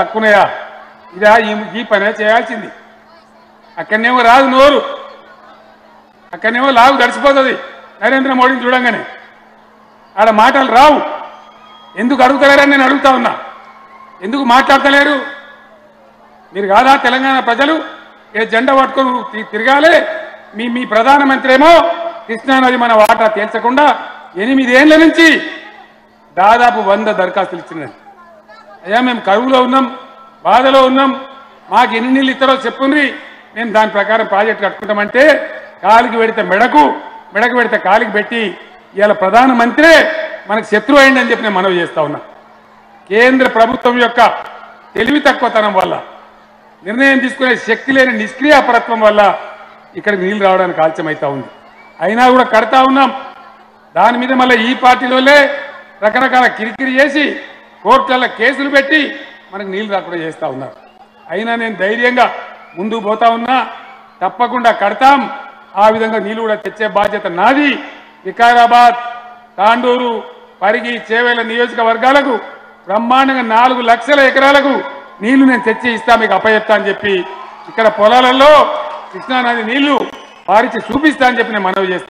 తక్కువనయా ఇదా ఈ పనే చేయాల్సింది. అక్కడనేమో రాదు నోరు, అక్కడనేమో లాగు గడిచిపోతుంది. నరేంద్ర మోడీని చూడంగానే ఆడ మాటలు రావు. ఎందుకు అడుగుతలేరని నేను అడుగుతా ఉన్నా, ఎందుకు మాట్లాడతలేరు? మీరు కాదా తెలంగాణ ప్రజలు? ఏ జెండా పట్టుకొని తిరగాలి? మీ మీ ప్రధానమంత్రి ఏమో కృష్ణానది మన వాటా తీర్చకుండా 8 ఏళ్ల నుంచి దాదాపు 100 దరఖాస్తులు ఇచ్చినాయి. అయ్యా మేము కరువులో ఉన్నాం, బాధలో ఉన్నాం, మాకు ఎన్ని నీళ్ళు ఇస్తారో చెప్పుండ్రి, మేము దాని ప్రకారం ప్రాజెక్టు కట్టుకుంటామంటే కాలికి పెడితే మెడకు, మెడకు పెడితే కాలికి పెట్టి ఇవాళ ప్రధానమంత్రి మనకు శత్రువు అయింది అని చెప్పి నేను మనవి చేస్తా ఉన్నా. కేంద్ర ప్రభుత్వం యొక్క తెలివి తక్కువతనం వల్ల, నిర్ణయం తీసుకునే శక్తి లేని నిష్క్రియాపరత్వం వల్ల ఇక్కడికి నీళ్ళు రావడానికి ఆలస్యమవుతా ఉంది. అయినా కూడా కడతా ఉన్నాం. దాని మీద మళ్ళీ ఈ పార్టీలోనే రకరకాల కిరికిరి చేసి కోర్టులలో కేసులు పెట్టి మనకు నీళ్ళు రాకుండా చేస్తూ ఉన్నారు. అయినా నేను ధైర్యంగా ముందుకు పోతా ఉన్నా, తప్పకుండా కడతాం. ఆ విధంగా నీళ్ళు కూడా తెచ్చే బాధ్యత నాది. వికారాబాద్, తాండూరు, పరిగి, చేవేళ్ల నియోజకవర్గాలకు బ్రహ్మాండంగా 4 లక్షల ఎకరాలకు నీళ్లు నేను తెచ్చి ఇస్తా, మీకు అప్పచెప్తా అని చెప్పి ఇక్కడ పొలాలలో కృష్ణానది నీళ్లు పారించి చూపిస్తా అని చెప్పి నేను మనవి చేస్తాను.